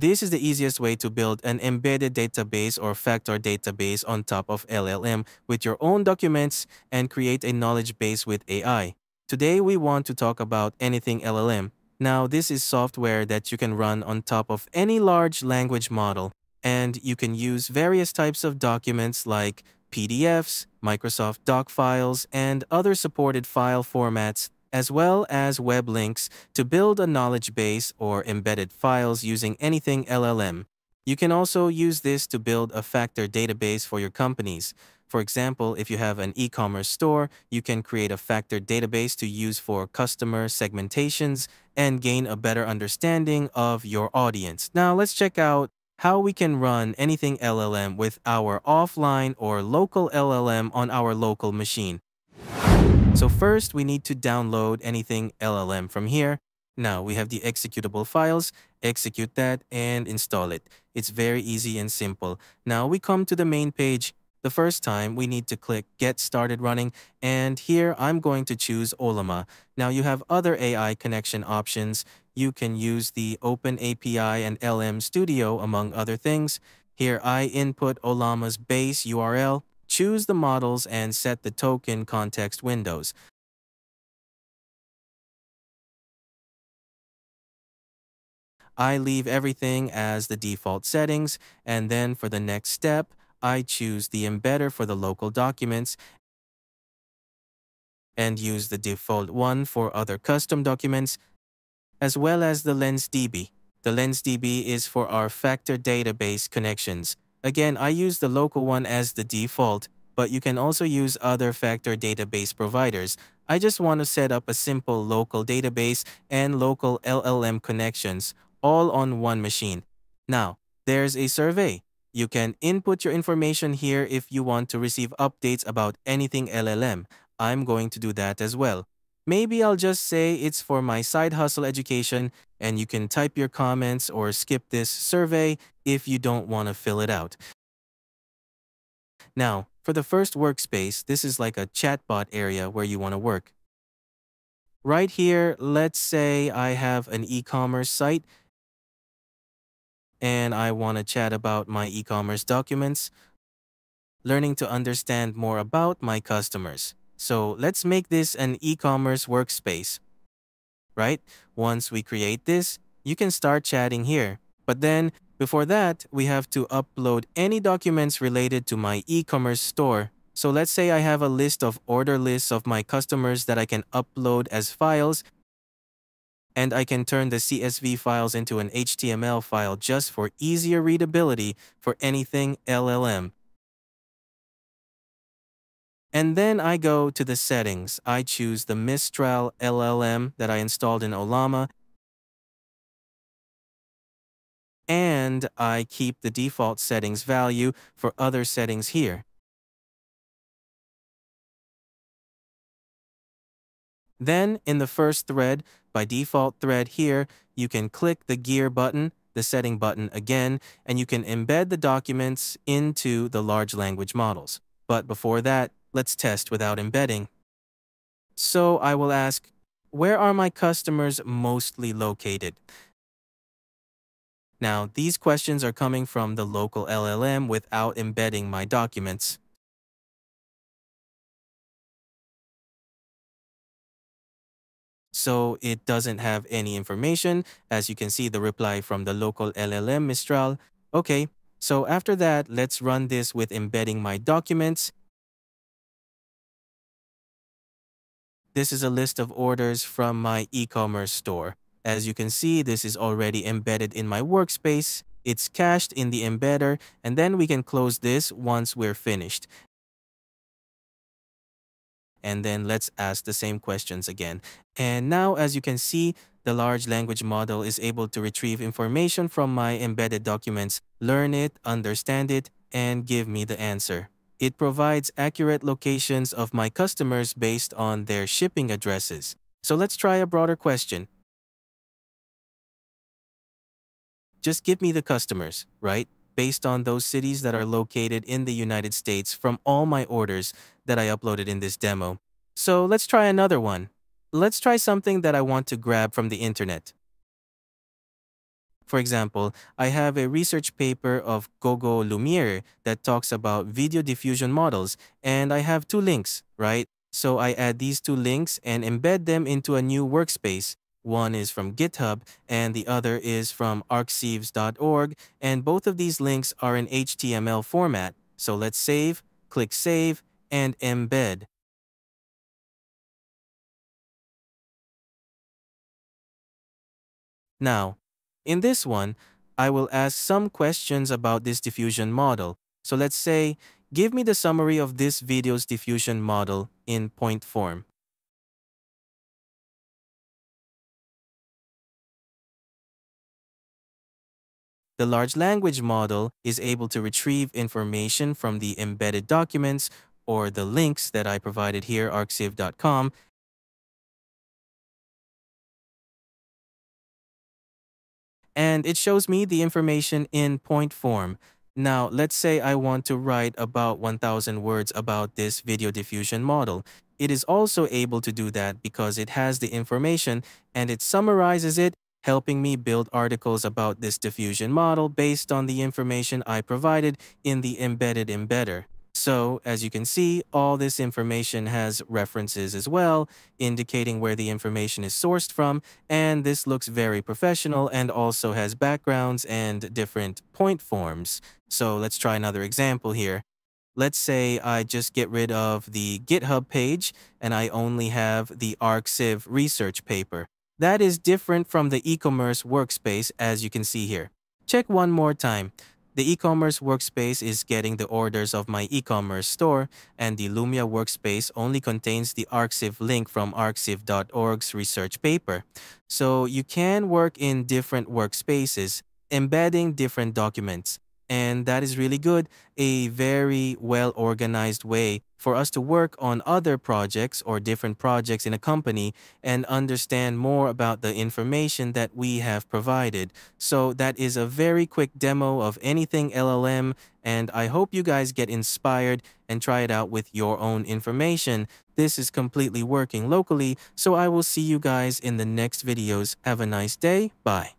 This is the easiest way to build an embedded database or vector database on top of LLM with your own documents and create a knowledge base with AI. Today we want to talk about Anything LLM. Now this is software that you can run on top of any large language model, and you can use various types of documents like PDFs, Microsoft Doc files, and other supported file formats, as well as web links to build a knowledge base or embedded files using Anything LLM. You can also use this to build a vector database for your companies. For example, if you have an e-commerce store, you can create a vector database to use for customer segmentations and gain a better understanding of your audience. Now let's check out how we can run Anything LLM with our offline or local LLM on our local machine. So first, we need to download Anything LLM from here. Now we have the executable files, execute that and install it. It's very easy and simple. Now we come to the main page. The first time we need to click Get Started Running, and here I'm going to choose Ollama. Now you have other AI connection options. You can use the Open API and LM Studio, among other things. Here I input Ollama's base URL, choose the models and set the token context windows. I leave everything as the default settings, and then for the next step, I choose the embedder for the local documents and use the default one for other custom documents, as well as the LanceDB. The LanceDB is for our vector database connections. Again, I use the local one as the default, but you can also use other vector database providers. I just want to set up a simple local database and local LLM connections all on one machine. Now, there's a survey. You can input your information here if you want to receive updates about Anything LLM. I'm going to do that as well. Maybe I'll just say it's for my side hustle education, and you can type your comments or skip this survey if you don't want to fill it out. Now, for the first workspace, this is like a chatbot area where you want to work. Right here, let's say I have an e-commerce site, and I want to chat about my e-commerce documents, learning to understand more about my customers. So let's make this an e-commerce workspace, right? Once we create this, you can start chatting here. But then, before that, we have to upload any documents related to my e-commerce store. So let's say I have a list of order lists of my customers that I can upload as files, and I can turn the CSV files into an HTML file just for easier readability for Anything LLM. And then I go to the settings. I choose the Mistral LLM that I installed in Ollama, and I keep the default settings value for other settings here. Then, in the first thread, by default thread here, you can click the gear button, the setting button again, and you can embed the documents into the large language models. But before that, let's test without embedding. So I will ask, where are my customers mostly located? Now, these questions are coming from the local LLM without embedding my documents. So it doesn't have any information. As you can see, the reply from the local LLM Mistral. Okay, so after that, let's run this with embedding my documents. This is a list of orders from my e-commerce store. As you can see, this is already embedded in my workspace. It's cached in the embedder, and then we can close this once we're finished. And then let's ask the same questions again. And now, as you can see, the large language model is able to retrieve information from my embedded documents, learn it, understand it, and give me the answer. It provides accurate locations of my customers based on their shipping addresses. So let's try a broader question. Just give me the customers, right? Based on those cities that are located in the United States from all my orders that I uploaded in this demo. So let's try another one. Let's try something that I want to grab from the internet. For example, I have a research paper of Gogo Lumiere that talks about video diffusion models, and I have two links, right? So I add these two links and embed them into a new workspace. One is from GitHub and the other is from arcsieves.org, and both of these links are in HTML format. So let's save, click Save, and Embed. Now, in this one, I will ask some questions about this diffusion model. So let's say, give me the summary of this video's diffusion model in point form. The large language model is able to retrieve information from the embedded documents or the links that I provided here, arcsiv.com, and it shows me the information in point form. Now, let's say I want to write about 1,000 words about this video diffusion model. It is also able to do that because it has the information and it summarizes it, helping me build articles about this diffusion model based on the information I provided in the embedded embedder. So, as you can see, all this information has references as well, indicating where the information is sourced from, and this looks very professional and also has backgrounds and different point forms. So, let's try another example here. Let's say I just get rid of the GitHub page and I only have the ArcSiv research paper. That is different from the e-commerce workspace, as you can see here. Check one more time. The e-commerce workspace is getting the orders of my e-commerce store, and the Lumia workspace only contains the ArcSiv link from arcsiv.org's research paper. So you can work in different workspaces, embedding different documents. And that is really good, a very well-organized way for us to work on other projects or different projects in a company and understand more about the information that we have provided. So that is a very quick demo of Anything LLM, and I hope you guys get inspired and try it out with your own information. This is completely working locally, so I will see you guys in the next videos. Have a nice day. Bye.